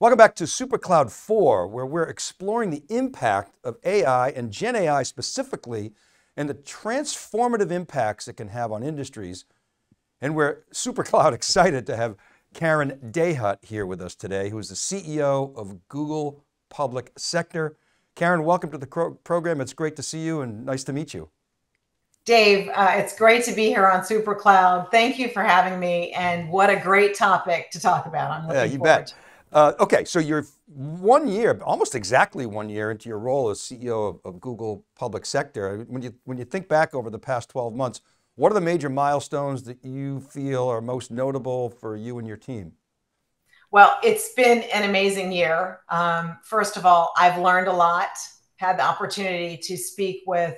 Welcome back to Supercloud 4, where we're exploring the impact of AI and Gen AI specifically, and the transformative impacts it can have on industries. And we're Supercloud excited to have Karen Dahut here with us today, who is the CEO of Google Public Sector. Karen, welcome to the program. It's great to see you and nice to meet you. Dave, it's great to be here on Supercloud. Thank you for having me, and what a great topic to talk about. I'm looking forward. Yeah, you bet. Okay, so you're almost exactly 1 year into your role as CEO of Google Public Sector. When you think back over the past 12 months, what are the major milestones that you feel are most notable for you and your team? Well, it's been an amazing year. First of all, I've learned a lot, had the opportunity to speak with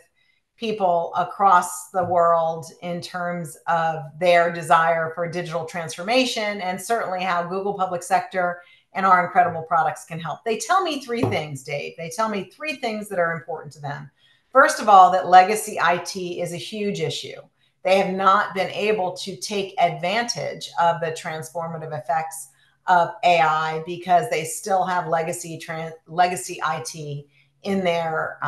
people across the world in terms of their desire for digital transformation, and certainly how Google Public Sector and our incredible products can help. They tell me three things, Dave. They tell me three things that are important to them. First of all, that legacy IT is a huge issue. They have not been able to take advantage of the transformative effects of AI because they still have legacy IT in their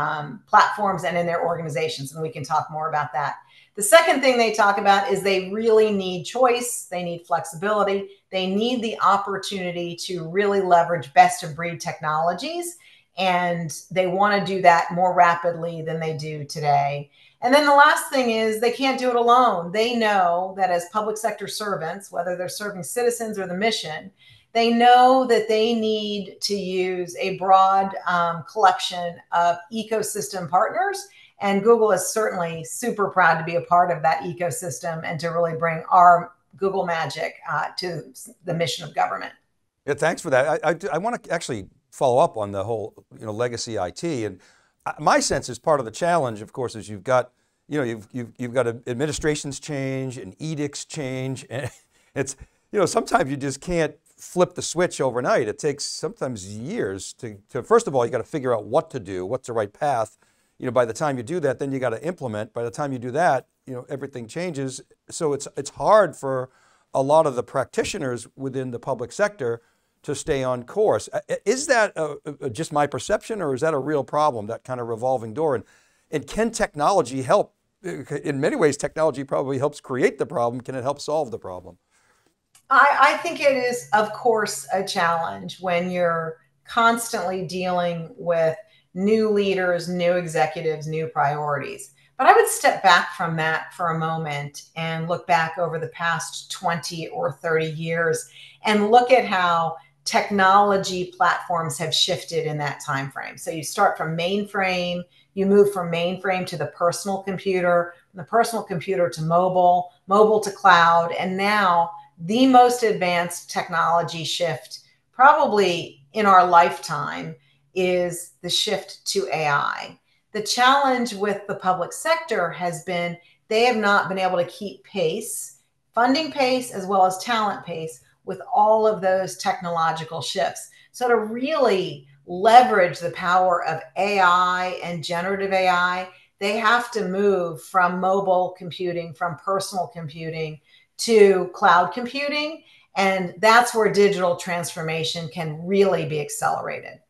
platforms and in their organizations. And we can talk more about that. The second thing they talk about is they really need choice. They need flexibility. They need the opportunity to really leverage best of breed technologies. And they want to do that more rapidly than they do today. And then the last thing is they can't do it alone. They know that as public sector servants, whether they're serving citizens or the mission, they know that they need to use a broad collection of ecosystem partners. And Google is certainly super proud to be a part of that ecosystem and to really bring our Google magic to the mission of government. Yeah, thanks for that. I want to actually follow up on the whole legacy IT. And my sense is part of the challenge, of course, is you've got, you've got administrations change and edicts change. And it's, sometimes you just can't flip the switch overnight. It takes sometimes years to first of all, you got to figure out what to do, what's the right path. By the time you do that, then you got to implement. By the time you do that, everything changes. So it's hard for a lot of the practitioners within the public sector to stay on course. Is that just my perception, or is that a real problem, that kind of revolving door? And can technology help? In many ways, technology probably helps create the problem. Can it help solve the problem? I think it is, of course, a challenge when you're constantly dealing with new leaders, new executives, new priorities. But I would step back from that for a moment and look back over the past 20 or 30 years and look at how technology platforms have shifted in that time frame. So you start from mainframe, you move from mainframe to the personal computer, the personal computer to mobile, mobile to cloud, and now the most advanced technology shift probably in our lifetime is the shift to AI. The challenge with the public sector has been they have not been able to keep pace, funding pace as well as talent pace, with all of those technological shifts. So to really leverage the power of AI and generative AI, they have to move from mobile computing, from personal computing to cloud computing. And that's where digital transformation can really be accelerated.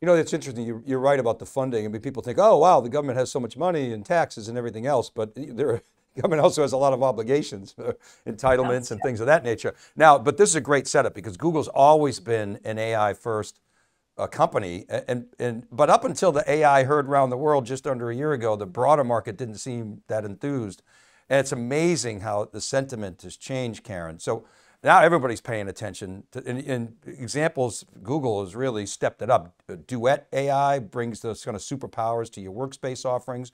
It's interesting, you're right about the funding. I mean, people think, oh, wow, the government has so much money and taxes and everything else, but the government also has a lot of obligations, entitlements and things of that nature. Now, but this is a great setup because Google's always been an AI first company. But up until the AI heard around the world just under a year ago, the broader market didn't seem that enthused. And it's amazing how the sentiment has changed, Karen. So now everybody's paying attention to, in examples, Google has really stepped it up. Duet AI brings those kind of superpowers to your workspace offerings.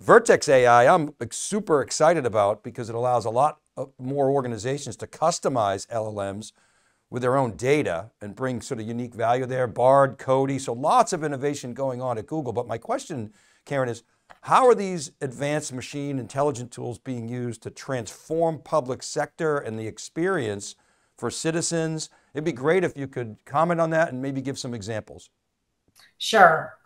Vertex AI, I'm super excited about because it allows a lot more organizations to customize LLMs with their own data and bring sort of unique value there. Bard, Cody, so lots of innovation going on at Google. But my question, Karen, is how are these advanced machine intelligence tools being used to transform public sector and the experience for citizens? It'd be great if you could comment on that and maybe give some examples. Sure.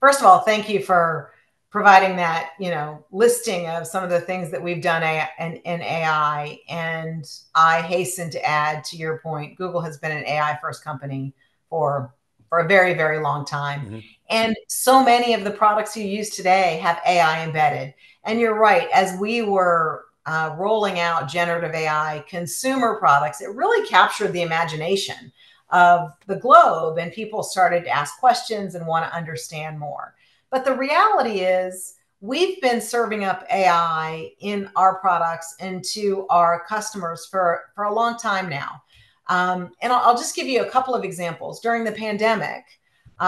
First of all, thank you for providing that, you know, listing of some of the things that we've done in AI. And I hasten to add to your point, Google has been an AI first company for a very, very long time. Mm-hmm. And so many of the products you use today have AI embedded. And you're right, as we were rolling out generative AI consumer products, it really captured the imagination of the globe, and people started to ask questions and want to understand more. But the reality is we've been serving up AI in our products and to our customers for a long time now. And I'll just give you a couple of examples. During the pandemic,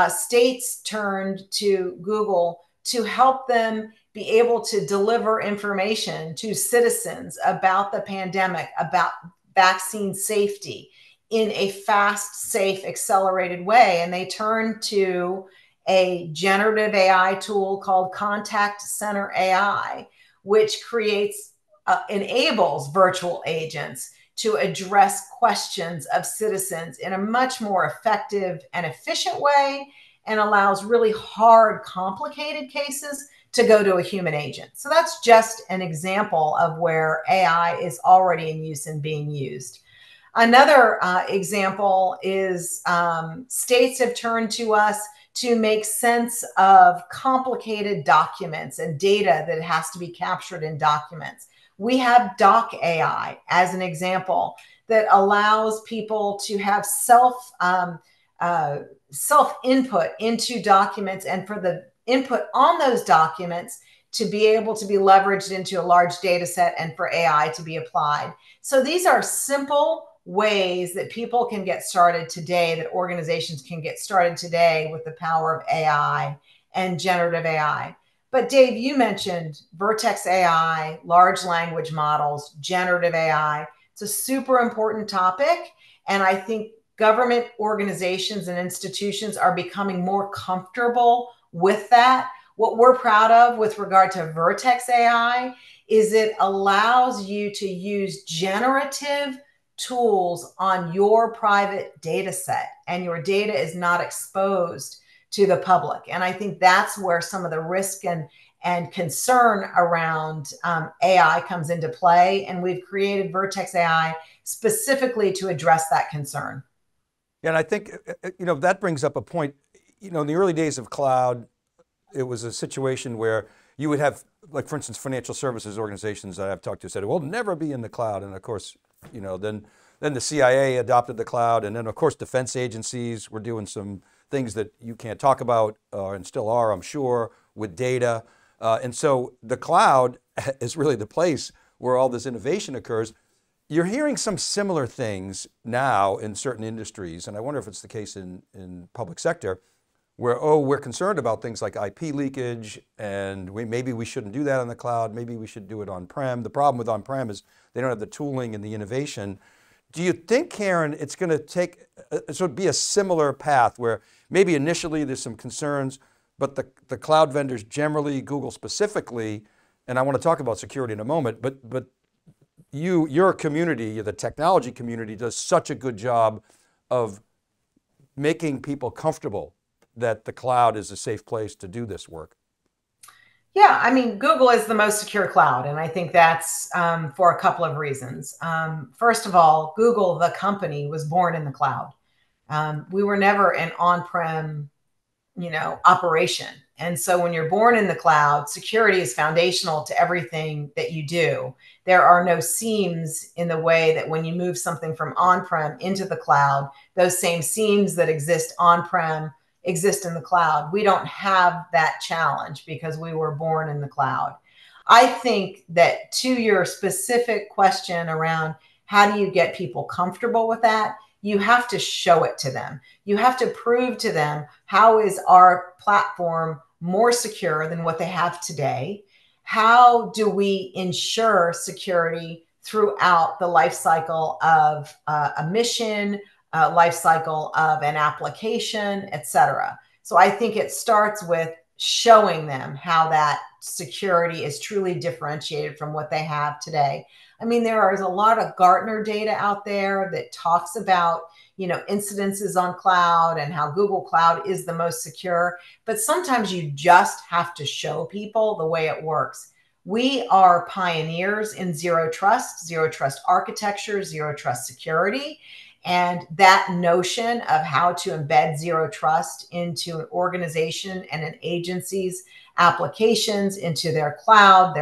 states turned to Google to help them be able to deliver information to citizens about the pandemic, about vaccine safety in a fast, safe, accelerated way. And they turned to a generative AI tool called Contact Center AI, which creates, enables virtual agents to address questions of citizens in a much more effective and efficient way, and allows really hard, complicated cases to go to a human agent. So that's just an example of where AI is already in use and being used. Another example is states have turned to us to make sense of complicated documents and data that has to be captured in documents. We have Doc AI as an example that allows people to have self-input into documents, and for the input on those documents to be able to be leveraged into a large data set and for AI to be applied. So these are simple ways that people can get started today, that organizations can get started today with the power of AI and generative AI. But Dave, you mentioned Vertex AI, large language models, generative AI. It's a super important topic. And I think government organizations and institutions are becoming more comfortable with that. What we're proud of with regard to Vertex AI is it allows you to use generative tools on your private data set, and your data is not exposed to the public. And I think that's where some of the risk and concern around AI comes into play. And we've created Vertex AI specifically to address that concern. Yeah, and I think, you know, that brings up a point. You know, in the early days of cloud, it was a situation where you would have, like, for instance, financial services organizations that I've talked to said, we'll never be in the cloud. And of course, you know, then the CIA adopted the cloud, and then of course defense agencies were doing some things that you can't talk about and still are, I'm sure, with data. And so the cloud is really the place where all this innovation occurs. You're hearing some similar things now in certain industries, and I wonder if it's the case in public sector, where, oh, we're concerned about things like IP leakage, and maybe we shouldn't do that on the cloud, maybe we should do it on-prem. The problem with on-prem is they don't have the tooling and the innovation. Do you think, Karen, it's going to take, so it'd be a similar path where maybe initially there's some concerns, but the cloud vendors generally, Google specifically, and I want to talk about security in a moment, but your community, the technology community, does such a good job of making people comfortable that the cloud is a safe place to do this work? Yeah, I mean, Google is the most secure cloud. And I think that's for a couple of reasons. First of all, Google, the company, was born in the cloud. We were never an on-prem, you know, operation. And so when you're born in the cloud, security is foundational to everything that you do. There are no seams in the way that when you move something from on-prem into the cloud, those same seams that exist on-prem exist in the cloud. We don't have that challenge because we were born in the cloud. I think that to your specific question around how do you get people comfortable with that, you have to show it to them. You have to prove to them, how is our platform more secure than what they have today? How do we ensure security throughout the life cycle of a mission, life cycle of an application, etc. So I think it starts with showing them how that security is truly differentiated from what they have today. I mean, there is a lot of Gartner data out there that talks about, you know, incidences on cloud and how Google Cloud is the most secure, but sometimes you just have to show people the way it works. We are pioneers in zero trust architecture, zero trust security. And that notion of how to embed zero trust into an organization and an agency's applications, into their cloud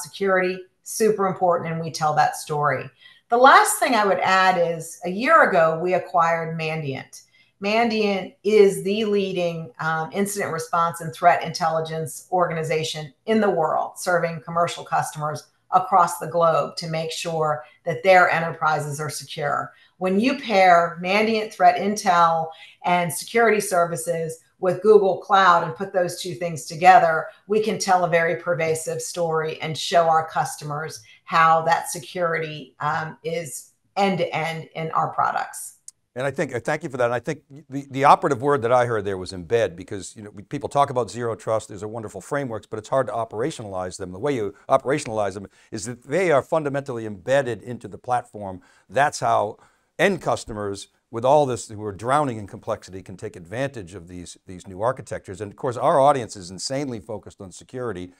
security, super important. And we tell that story. The last thing I would add is a year ago, we acquired Mandiant. Mandiant is the leading incident response and threat intelligence organization in the world, serving commercial customers across the globe to make sure that their enterprises are secure. When you pair Mandiant Threat Intel and security services with Google Cloud and put those two things together, we can tell a very pervasive story and show our customers how that security is end-to-end in our products. And I think, thank you for that. And I think the operative word that I heard there was embed, because you know, people talk about zero trust, these are wonderful frameworks, but it's hard to operationalize them. The way you operationalize them is that they are fundamentally embedded into the platform. That's how end customers with all this, who are drowning in complexity, can take advantage of these new architectures. And of course, our audience is insanely focused on security.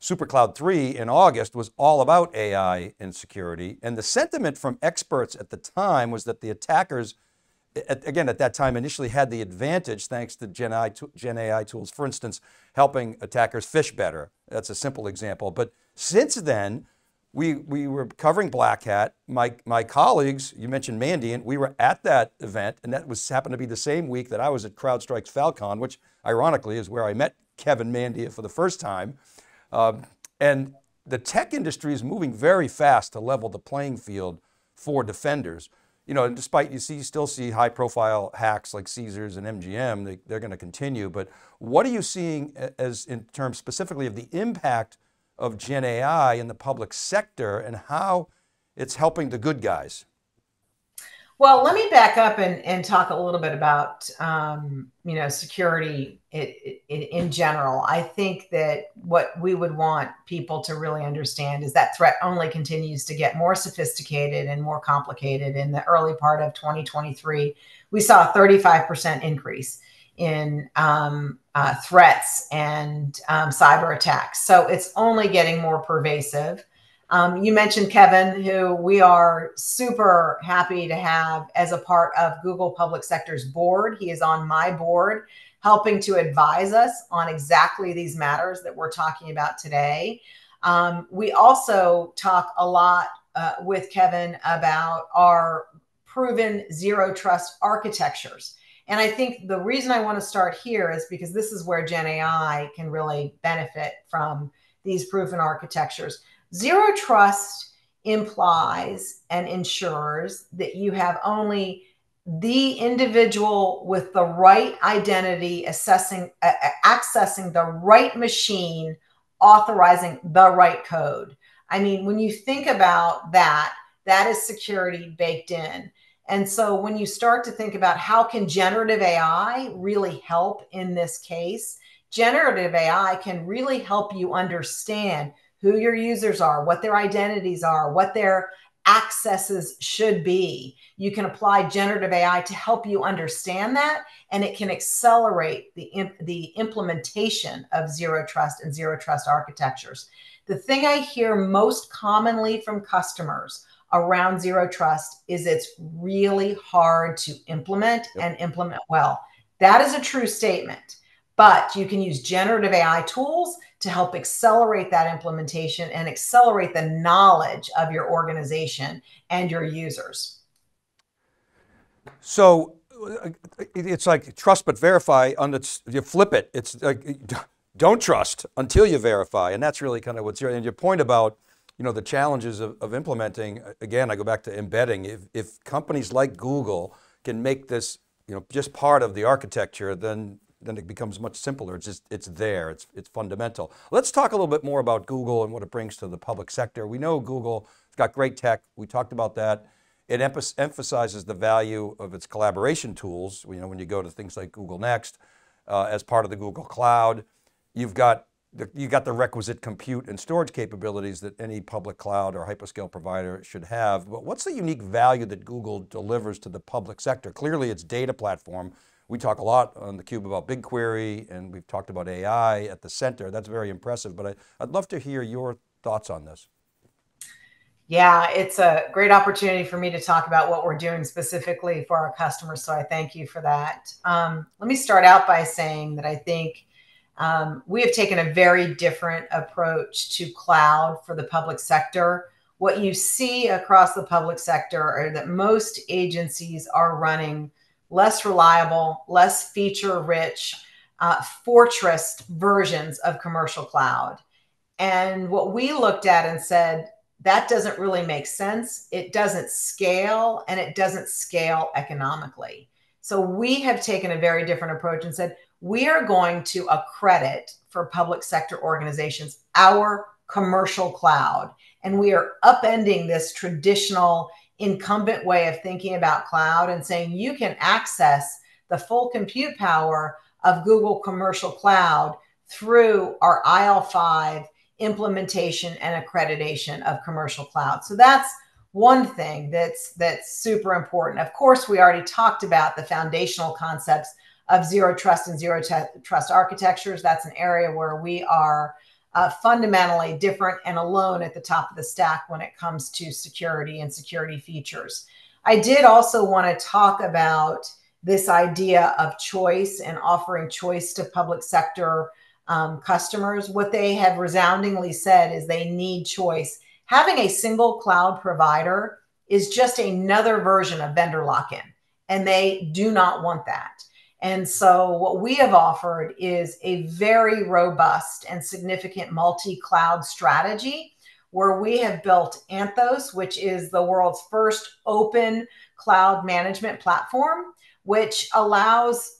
Supercloud 3 in August was all about AI and security. And the sentiment from experts at the time was that the attackers, again, at that time initially had the advantage thanks to Gen AI tools, for instance, helping attackers fish better. That's a simple example. But since then, we were covering Black Hat. My colleagues, you mentioned Mandiant, we were at that event, and that was happened to be the same week that I was at CrowdStrike's Falcon, which ironically is where I met Kevin Mandia for the first time. And the tech industry is moving very fast to level the playing field for defenders. You know, and despite you still see high profile hacks like Caesars and MGM, they're going to continue. But what are you seeing as in terms specifically of the impact of Gen AI in the public sector and how it's helping the good guys? Well, let me back up and talk a little bit about, you know, security in general. I think that what we would want people to really understand is that threat only continues to get more sophisticated and more complicated. In the early part of 2023, we saw a 35% increase in threats and cyber attacks. So it's only getting more pervasive. You mentioned Kevin, who we are super happy to have as a part of Google Public Sector's board. He is on my board, helping to advise us on exactly these matters that we're talking about today. We also talk a lot with Kevin about our proven zero trust architectures. And I think the reason I want to start here is because this is where Gen AI can really benefit from these proven architectures. Zero trust implies and ensures that you have only the individual with the right identity accessing the right machine, authorizing the right code. I mean, when you think about that, that is security baked in. And so when you start to think about how can generative AI really help in this case, generative AI can really help you understand who your users are, what their identities are, what their accesses should be. You can apply generative AI to help you understand that, and it can accelerate the implementation of zero trust and zero trust architectures. The thing I hear most commonly from customers around zero trust is it's really hard to implement and implement well. That is a true statement, but you can use generative AI tools to help accelerate that implementation and accelerate the knowledge of your organization and your users. So it's like trust but verify, you flip it. It's like, don't trust until you verify. And that's really kind of what's here. And your point about, you know, the challenges of implementing, again, I go back to embedding. If companies like Google can make this, you know, just part of the architecture, then it becomes much simpler. It's just, it's there, it's fundamental. Let's talk a little bit more about Google and what it brings to the public sector. We know Google has got great tech. We talked about that. It emphasizes the value of its collaboration tools. You know, when you go to things like Google Next as part of the Google Cloud, you've got you got the requisite compute and storage capabilities that any public cloud or hyperscale provider should have. But what's the unique value that Google delivers to the public sector? Clearly it's data platform. We talk a lot on theCUBE about BigQuery, and we've talked about AI at the center. That's very impressive, but I'd love to hear your thoughts on this. Yeah, it's a great opportunity for me to talk about what we're doing specifically for our customers, so I thank you for that. Let me start out by saying that I think we have taken a very different approach to cloud for the public sector. What you see across the public sector are that most agencies are running less reliable, less feature-rich, fortress versions of commercial cloud. And what we looked at and said, that doesn't really make sense. It doesn't scale, and it doesn't scale economically. So we have taken a very different approach and said, we are going to accredit for public sector organizations our commercial cloud. And we are upending this traditional incumbent way of thinking about cloud and saying you can access the full compute power of Google Commercial Cloud through our IL5 implementation and accreditation of commercial cloud. So that's one thing that's super important. Of course, we already talked about the foundational concepts of zero trust and zero trust architectures. That's an area where we are fundamentally different and alone at the top of the stack when it comes to security and security features. I did also want to talk about this idea of choice and offering choice to public sector customers. What they have resoundingly said is they need choice. Having a single cloud provider is just another version of vendor lock-in, and they do not want that. And so what we have offered is a very robust and significant multi-cloud strategy where we have built Anthos, which is the world's first open cloud management platform, which allows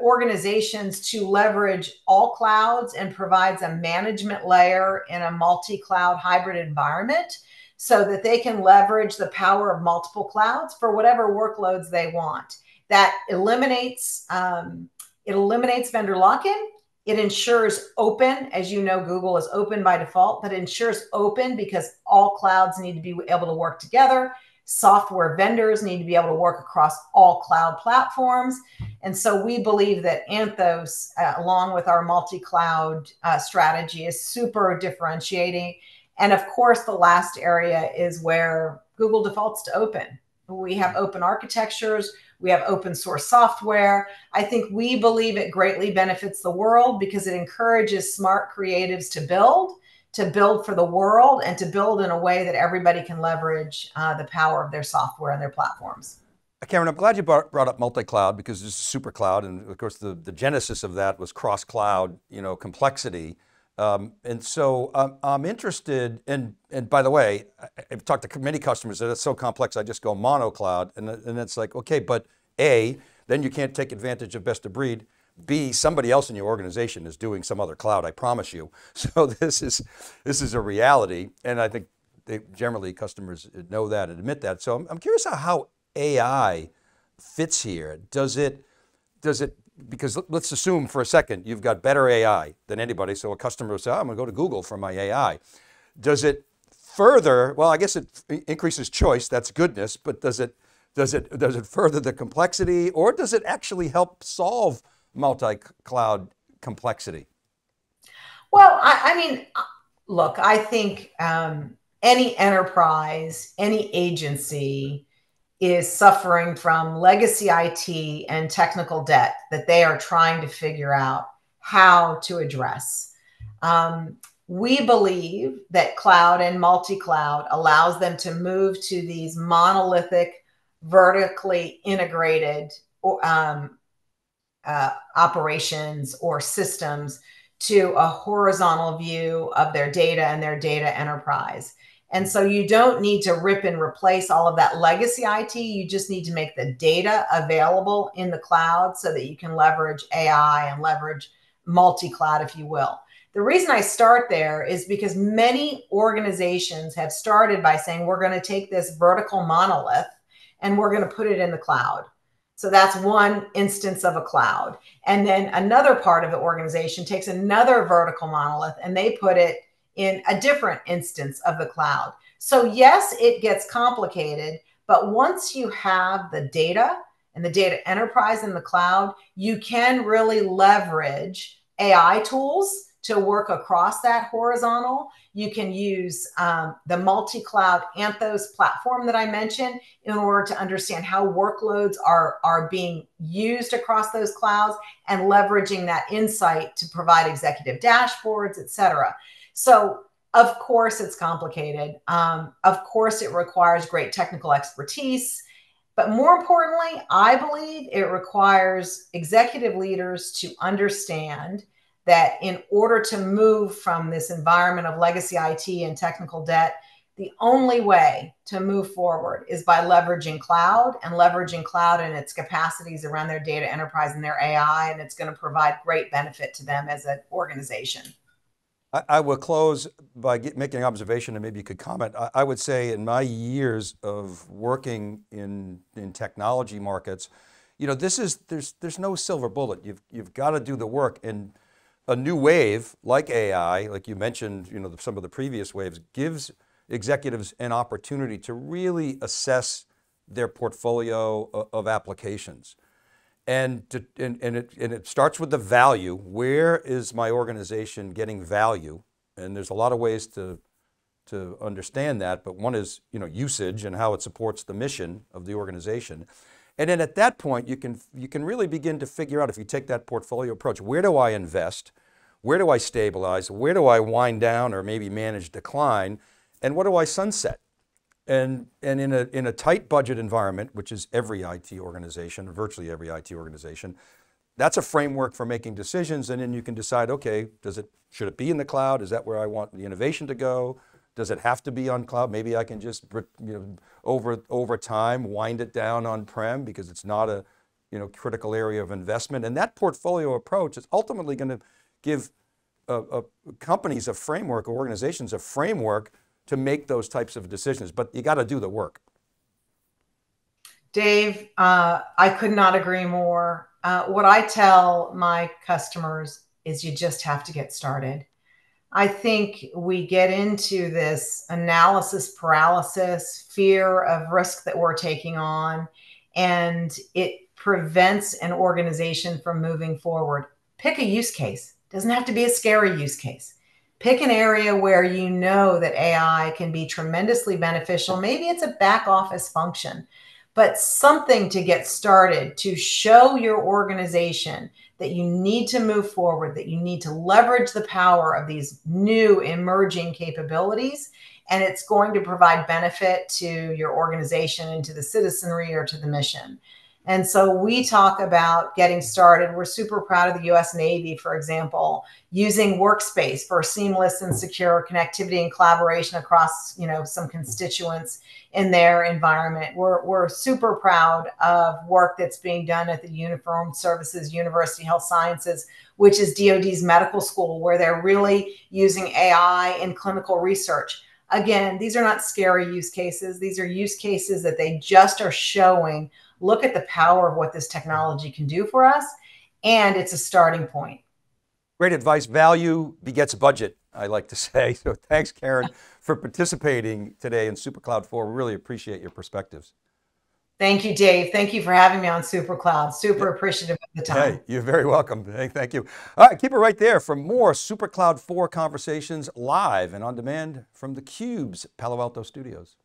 organizations to leverage all clouds and provides a management layer in a multi-cloud hybrid environment so that they can leverage the power of multiple clouds for whatever workloads they want. That eliminates vendor lock-in. It ensures open, as you know, Google is open by default, but it ensures open because all clouds need to be able to work together. Software vendors need to be able to work across all cloud platforms. And so we believe that Anthos, along with our multi-cloud strategy, is super differentiating. And of course, the last area is where Google defaults to open. We have open architectures. We have open source software. I think we believe it greatly benefits the world because it encourages smart creatives to build for the world, and to build in a way that everybody can leverage the power of their software and their platforms. Karen, I'm glad you brought up multi-cloud because this is super cloud. And of course, the genesis of that was cross-cloud, you know, complexity. And so I'm interested in, and by the way, I've talked to many customers that it's so complex, I just go mono cloud. And it's like, okay, but A, then you can't take advantage of best of breed. B, somebody else in your organization is doing some other cloud, I promise you. So this is a reality. And I think they generally customers know that and admit that. So I'm curious how AI fits here. Does it, because let's assume for a second, you've got better AI than anybody. So a customer will say, oh, I'm going to go to Google for my AI. Does it further, well, I guess it increases choice, that's goodness, but does it further the complexity, or does it actually help solve multi-cloud complexity? Well, I mean, look, I think any enterprise, any agency is suffering from legacy IT and technical debt that they are trying to figure out how to address. We believe that cloud and multi-cloud allows them to move to these monolithic, vertically integrated operations or systems to a horizontal view of their data and their data enterprise. And so you don't need to rip and replace all of that legacy IT. You just need to make the data available in the cloud so that you can leverage AI and leverage multi-cloud, if you will. The reason I start there is because many organizations have started by saying, we're going to take this vertical monolith and we're going to put it in the cloud. So that's one instance of a cloud. And then another part of the organization takes another vertical monolith and they put it in a different instance of the cloud. So yes, it gets complicated, but once you have the data and the data enterprise in the cloud, you can really leverage AI tools to work across that horizontal. You can use the multi-cloud Anthos platform that I mentioned in order to understand how workloads are being used across those clouds and leveraging that insight to provide executive dashboards, et cetera. So of course it's complicated. Of course it requires great technical expertise, but more importantly, I believe it requires executive leaders to understand that in order to move from this environment of legacy IT and technical debt, the only way to move forward is by leveraging cloud and its capacities around their data enterprise and their AI, and it's going to provide great benefit to them as an organization. I will close by making an observation and maybe you could comment. I would say in my years of working in technology markets, you know, this is, there's no silver bullet. You've got to do the work, and a new wave like AI, like you mentioned, you know, some of the previous waves, gives executives an opportunity to really assess their portfolio of applications. And it starts with the value. Where is my organization getting value? And there's a lot of ways to understand that, but one is, you know, usage and how it supports the mission of the organization. And then at that point, you can really begin to figure out, if you take that portfolio approach, where do I invest? Where do I stabilize? Where do I wind down or maybe manage decline? And what do I sunset? And in a tight budget environment, which is every IT organization, virtually every IT organization, that's a framework for making decisions. And then you can decide, okay, should it be in the cloud? Is that where I want the innovation to go? Does it have to be on cloud? Maybe I can just, you know, over time, wind it down on-prem because it's not a, you know, critical area of investment. And that portfolio approach is ultimately going to give companies a framework, organizations a framework to make those types of decisions, but you got to do the work. Dave, I could not agree more. What I tell my customers is you just have to get started. I think we get into this analysis paralysis, fear of risk that we're taking on, and it prevents an organization from moving forward. Pick a use case. Doesn't have to be a scary use case. Pick an area where you know that AI can be tremendously beneficial. Maybe it's a back office function, but something to get started to show your organization that you need to move forward, that you need to leverage the power of these new emerging capabilities, and it's going to provide benefit to your organization and to the citizenry or to the mission. And so we talk about getting started. We're super proud of the US Navy, for example, using Workspace for seamless and secure connectivity and collaboration across, you know, some constituents in their environment. We're super proud of work that's being done at the Uniformed Services University of Health Sciences, which is DOD's medical school, where they're really using AI in clinical research. Again, these are not scary use cases. These are use cases that they just are showing. Look at the power of what this technology can do for us, and it's a starting point. Great advice. Value begets budget, I like to say. So thanks, Karen, for participating today in SuperCloud 4. We really appreciate your perspectives. Thank you, Dave. Thank you for having me on SuperCloud. Super appreciative of the time. Hey, you're very welcome. Hey, thank you. All right, keep it right there for more SuperCloud 4 conversations live and on demand from theCUBE's Palo Alto studios.